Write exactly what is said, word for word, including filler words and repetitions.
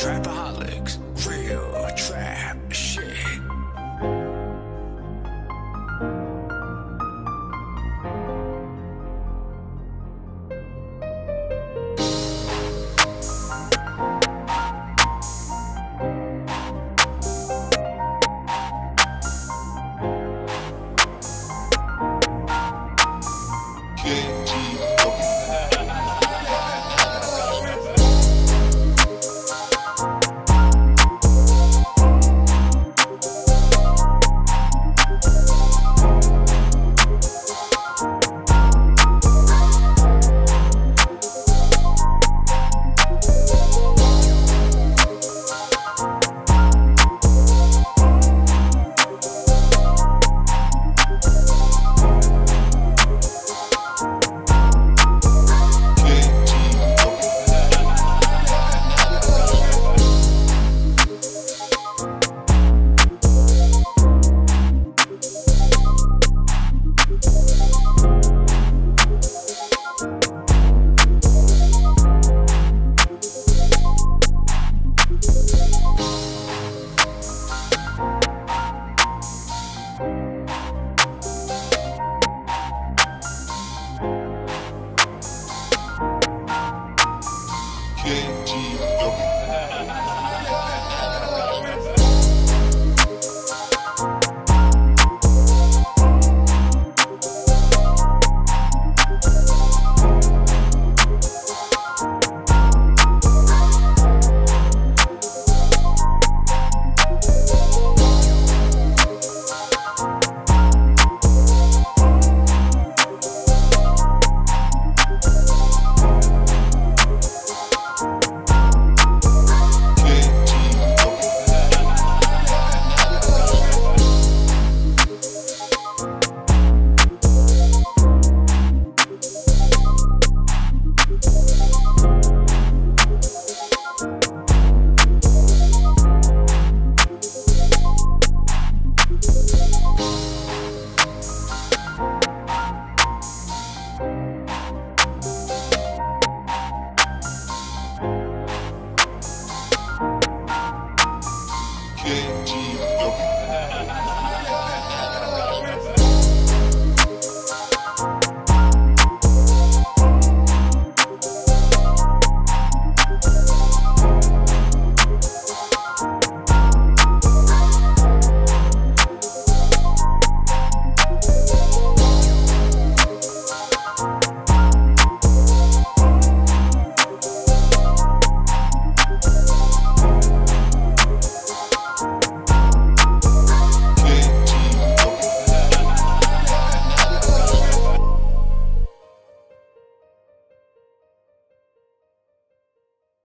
Trapaholics, real trap shit.